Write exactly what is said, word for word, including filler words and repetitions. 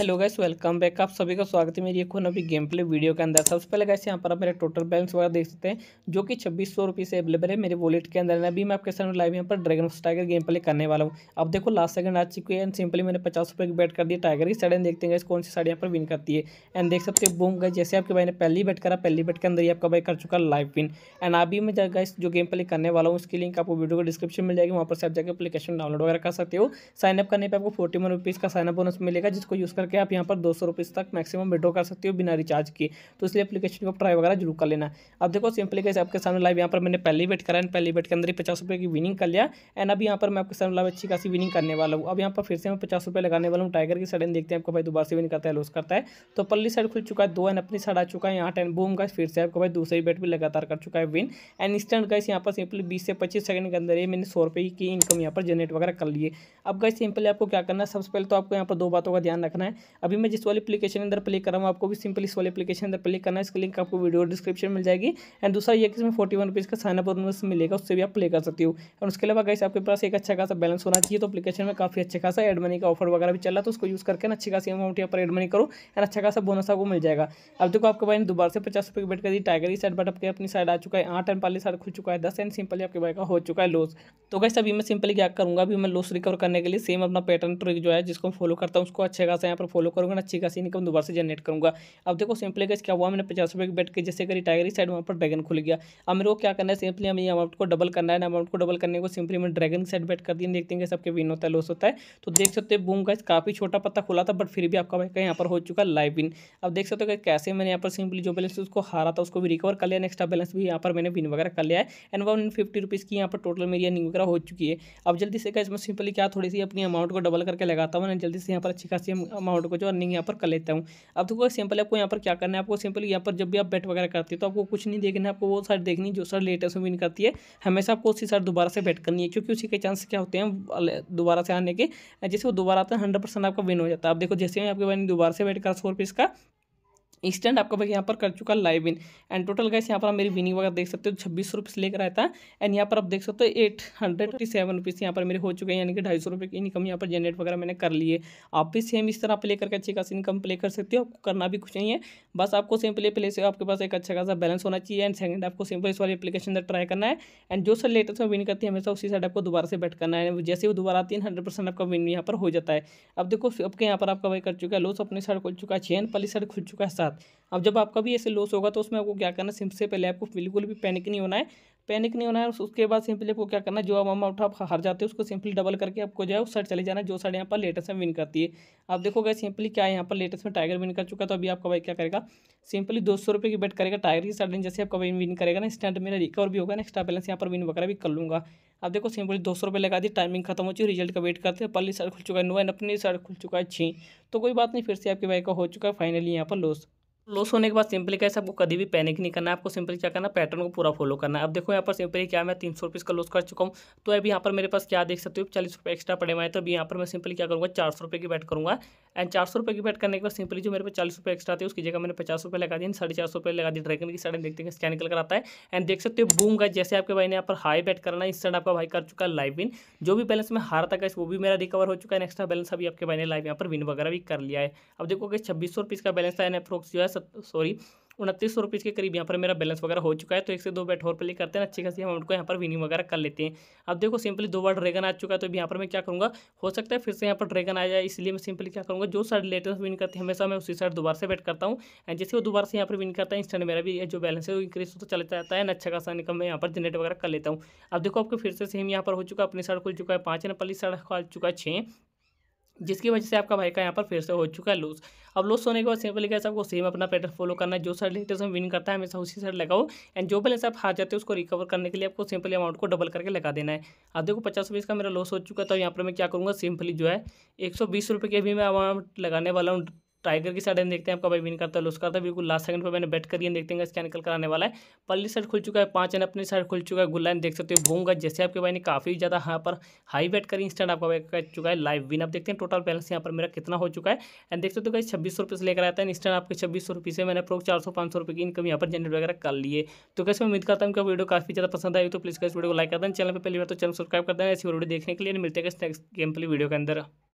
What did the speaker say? Hello guys, welcome back. आप सभी का स्वागत है मेरी एक नवी गेम प्ले वीडियो के अंदर। सबसे पहले गाइस यहाँ पर आप मेरा टोटल बैलेंस वगैरह देख सकते हैं जो कि छब्बीस सौ रुपये से अवेलेबल है मेरे वॉलेट के अंदर। अभी मैं आपके सामने लाइव यहाँ पर dragon versus tiger game play करने वाला हूँ। अब देखो लास्ट सेकंड आ चुकी है एंड सिंपली मैंने पचास रुपये की बैट कर दी टाइगर की साइड। एंड देखते हैं गाइस कौन सी साइड यहाँ पर विन करती है। एंड देख सकते हैं बूम गाइस, जैसे आपके भाई ने पहली बैट करा, पहली बैट के अंदर ही आपका भाई कर चुका लाइव विन। एंड अभी मैं गाइस जो गेम प्ले करने वाला हूँ उसकी लिंक आपको वीडियो को डिस्क्रिप्शन मिल जाएगी, वहाँ पर आप जाकर एप्लीकेशन डाउनलोड वगैरह कर सकते हो। साइनअप करने पर आपको फोर्टी वन रुपीज़ का साइनअप बोनस मिलेगा, जिसको यूज़ करके आप यहाँ पर दो सौ रुपये तक मैक्सिमम विड्रॉ कर सकते हो बिना रिचार्ज किए। तो इसलिए एप्लीकेशन को ट्राई वगैरह जरूर कर लेना। अब देखो सिंपली कैसे आपके सामने लाइव यहाँ पर मैंने पहले बैट करा एंड पहले बैट के अंदर ही पचास रुपये की विनिंग कर लिया। एंड अभी यहाँ पर मैं आपके सामने लाइव अच्छी खासी विनिंग करने वाला हूँ। अब यहाँ पर फिर से मैं पचास रुपये लगाने वाला हूँ टाइगर की साइड। देखते हैं आपको भाई दोबारा से विन करता है लॉस करता है। तो पल्ली साइड खुल चुका है दो एंड अपनी साइड आ चुका है यहाँ टेन। बूम गाइस फिर से आपको भाई दूसरी बैट भी लगातार कर चुका है विन। एंड इंस्टेंट गाइस यहाँ पर सिंपली बीस से पच्चीस सेकंड के अंदर ये मैंने सौ रुपये की इनकम यहाँ पर जनरेट वगैरह कर लिए। अब गाइस सिंपली आपको क्या करना है, सबसे पहले तो आपको यहाँ पर दो बातों का ध्यान रखना है। अभी मैं जिस वाले एप्लीकेशन के अंदर प्ले कर रहा हूँ आपको भी सिंपल इस वाले एप्लीकेशन अंदर प्ले करना है। इसकी लिंक आपको वीडियो डिस्क्रिप्शन मिल जाएगी। एंड दूसरा ये कि इसमें फोर्टी वन रुपीज़ का साइनअप बोनस मिलेगा, उससे भी आप प्ले कर सकते हो। और उसके अलावा गाइस आपके पास एक अच्छा खासा बैलेंस होना चाहिए। तो एप्लीकेशन में काफ़ी अच्छा खासा एड मनी का ऑफर वगैरह भी चला, तो उसको यूज़ करके अच्छी खासी अमाउंट यहाँ पर एड मनी करो एंड अच्छा खासा बोनस आपको मिल जाएगा। अब देखो आपके भाई दोबारा से पचास रुपये की बैट कर दी टाइगर की साइड। बट आपके अपनी साइड आ चुका है आठ एंड पाली साइड खुल चुका है दस एंड सिंपली आपके भाई का हो चुका है लॉस। तो गाइस अभी मैं सिंपली क्या करूँगा, अभी मैं लॉस रिकवर करने के लिए सेम अपना पैटर्न ट्रिक जो है जिसको फॉलो करता हूँ उसको अच्छे खासा यहाँ पर फॉलो करूँगा, अच्छी खासी इनकम दोबारा से जनरेट करूँगा। अब देखो सिंपली गाइस क्या हुआ, मैंने पचास रुपये की बैट की जैसे करी टाइगर साइड, वहाँ पर ड्रैगन खुल गया। अब मेरे को क्या करना है, सिंपली हमें अमाउंट को डबल करना है। अमाउंट को डबल करने को सिंपली मैं ड्रैगन साइड बैट कर दी। देखते हैं सबके विन होता है लॉस होता है। तो देख सकते हो बूम गाइस काफ़ी छोटा पत्ता खुला था बट फिर भी आपका भाई का यहाँ पर हो चुका लाइव विन। अब देख सकते हो कैसे मैंने यहाँ पर सिंपली जो बैलेंस उसको हारा था उसको भी रिकवर कर लिया, एक्स्ट्रा बैलेंस भी यहाँ पर मैंने विन वगैरह कर लिया है। एंड वन फिफ्टी रुपीज़ की यहाँ पर टोटल मेरी अर्निंग वगैरह हो चुकी है। अब जल्दी से गाइस मैं सिंपली क्या थोड़ी सी अपनी अमाउंट को डबल करके लगाता हूँ, जल्दी से यहाँ पर अच्छी खासी अमाउंट को जो अर्निंग यहाँ पर कर लेता हूँ। अब देखो सिंपल आपको यहाँ पर क्या करना है, आपको सिंपल यहाँ पर जब भी आप बैट वगैरह करते हो तो आपको कुछ नहीं देखना है, आपको वो साइड देखनी जो साइड लेटेस्ट में विन करती है। हमेशा आपको उसी साइड दोबारा से बैट करनी है, क्योंकि उसी के चांस क्या होते हैं दोबारा से आने के, जैसे वो दोबारा आता है हंड्रेड परसेंट आपका विन हो जाता है। आप देखो जैसे ही आपके बहन दोबारा से बैट करा सौ रुपीज़ का इंस्टेंट आपका भाई यहाँ पर कर चुका live win. And total guys यहाँ पर आप मेरी विनिंग वगैरह देख सकते हो छब्बीस सौ रुपीज़ लेकर आया था। एंड यहाँ पर आप देख सकते हो eight hundred forty seven rupees यहाँ पर मेरे हो चुके हैं, यानी कि ढाई सौ रुपये की इनकम यहाँ पर जनरेट वगैरह मैंने कर ली है। आप भी सेम इस तरह प्ले करके अच्छी खासी इनकम प्ले कर सकते हो, आपको करना भी कुछ नहीं है। बस आपको सेम प्ले प्ले से आपके पास एक अच्छा खासा बैलेंस होना चाहिए। एंड सेकंड आपको सिंपल इस वाले एप्लीकेशन अंदर ट्राई करना है। एंड जो सर लेटेस्ट में विन करती है हमेशा उसी साइड आपको दोबारा से बैट करना है, जैसे वो दोबारा आती है हंड्रेड परसेंट आपका विन यहाँ पर हो जाता है। अब देखो आपके यहाँ पर आपका भाई कर चुका है लॉस, अपनी साइड खुल चुका है छः एंड पली साइड खुल चुका है साथ। अब जब आपका भी ऐसे लॉस होगा तो उसमें आपको क्या करना है, सबसे पहले आपको बिल्कुल भी पैनिक नहीं होना है। पैनिक नहीं होना है उसके बाद सिंपली आपको क्या करना है, जो अमाउंट आप हार जाते हो उसको सिंपली डबल करके आपको जो है उस साइड चले जाना है जो साइड यहाँ पर लेटेस्ट में विन करती है। आप देखोगे सिंपली क्या यहाँ पर लेटेस्ट में टाइगर विन कर चुका है। तो अभी आपका भाई क्या करेगा, सिंपली दो सौ रुपये की बैट करेगा टाइगर की साइड। जैसे आपका भाई विन करेगा ना इंस्टेंट मेरा रिकवर भी होगा, एक्स्ट्रा बैलेंस यहाँ पर विन वगैरह भी कर लूँगा। आप देखो सिंपली दो सौ रुपये लगा दी, टाइमिंग खत्म हो चुकी, रिजल्ट का वेट करते हैं। पल्ली साइड खुल चुका है नौ एंड अपनी साइड खुल चुका है छः। तो कोई बात नहीं, फिर से आपके भाई का हो चुका है फाइनली यहाँ पर लॉस। लॉस होने के बाद सिंपली कैसे आपको कभी भी पैनिक नहीं करना है, आपको सिंपली क्या करना है पैटर्न को पूरा फॉलो करना है। अब देखो यहाँ पर सिंपली क्या मैं तीन सौ रुपीज़ का लॉस कर चुका हूँ। तो अभी यहाँ पर मेरे पास क्या देख सकते हो चालीस रुपये एक्स्ट्रा पड़े हुए हैं। तो अभी यहाँ पर मैं सिंपली क्या करूँगा, चार सौ रुपये की बैट करूँगा। एंड चार सौ रुपये की बैट करने के बाद सिंपली जो मेरे पास चालीस रुपये एक्स्ट्रा थे उसकी जगह मैंने पचास रुपये लगा दी, साढ़े चार सौ रुपये लगा दी ड्रैगन की साइड। देखते हैं क्या निकल कर आता है। एंड देख सकते हो बूम गाइस, जैसे आपके भाई ने यहाँ पर हाई बैट करना है, इस साइड आपका भाई कर चुका है लाइव विन। जो भी बैलेंस में हारा था गाइस वो भी मेरा रिकवर हो चुका है। एक्स्ट्रा बैलेंस अभी आपके भाई ने लाइव यहाँ पर विन वगैरह भी कर लिया है। अब देखो गाइस छब्बीस सौ रुपीज़ का बैलेंस था, अप्रोक्स जो है सॉरी उनतीस सौ रुपीज़ के करीब यहाँ पर मेरा बैलेंस वगैरह हो चुका है। तो एक से दो बैट और प्ले करते हैं, अच्छी खासी हम उनको यहाँ पर विनिंग वगैरह कर लेते हैं। अब देखो सिंपली दो बार ड्रैगन आ चुका है। तो अभी यहाँ पर मैं क्या करूँगा, हो सकता है फिर से यहाँ पर ड्रैगन आ जाए, इसलिए मैं सिंपली क्या करूँगा, जो साइड लेटेस्ट विन करती है हमेशा मैं उसी साइड दोबारा से बैट करता हूँ। एंड जैसे वो दोबारा से यहाँ पर विन करता है इंस्टेंट मेरा भी जो बैलेंस है वो इंक्रीज होता चला जाता है। अच्छा खासा इनकम मैं यहाँ पर जनरेट वगैरह कर लेता हूँ। अब देखो आपको फिर से सेम यहाँ पर हो चुका है, अपनी साइड खुल चुका है पाँच एंड पल्ली साइड खुल चुका है छः, जिसकी वजह से आपका भाई का यहाँ पर फिर से हो चुका है लॉस। अब लॉस होने के बाद सिंपली कैसे आपको सेम अपना पैटर्न फॉलो करना है, जो साइड लेटेस्ट में विन करता है हमेशा उसी साइड लगाओ। एंड जो बैलेंस आप हार जाते हो उसको रिकवर करने के लिए आपको सिंपली अमाउंट को डबल करके लगा देना है। अब देखो पचास रुपये का मेरा लॉस हो चुका है। तो यहाँ पर मैं क्या करूँगा, सिंपली जो है एक सौ बीस रुपये की भी मैं अमाउंट लगाने वाला हूँ टाइगर की साइड। देखते हैं आपका भाई विन करता है लॉस करता है। बिल्कुल लास्ट सेकंड पे मैंने बैट करी है, देखते हैं क्या निकल कर आने वाला है। पल्ली साइड खुल चुका है पाँच एंड अपनी साइड खुल चुका है गुल्ला। देख सकते हो बूम गाइस, जैसे आपके भाई ने काफ़ी ज़्यादा यहाँ पर हाई बैट करी इंस्टेंट आपका भाई कर चुका है लाइव विन। आप देखते हैं टोटल बैलेंस यहाँ पर मेरा कितना हो चुका है। एंड देख सकते हो गाइस छब्बीस सौ रुपये से लेकर आता है इंस्टेंट आपके छब्बीस सौ रुपये से मैंने अप्रोक्स चार सौ पाँच सौ रुपये की इनकम यहाँ पर जनरेट वगैरह कर लिए। तो गाइस मैं उम्मीद करता हूँ कि वीडियो काफ़ी ज़्यादा पसंद आई, तो प्लीज़ गाइस वीडियो को लाइक कर देना। चैनल पर पहली बार तो चैनल सब्सक्राइब कर देना। ऐसी वीडियो देखने के लिए मिलते हैं नेक्स्ट गेम प्ले वीडियो के अंदर।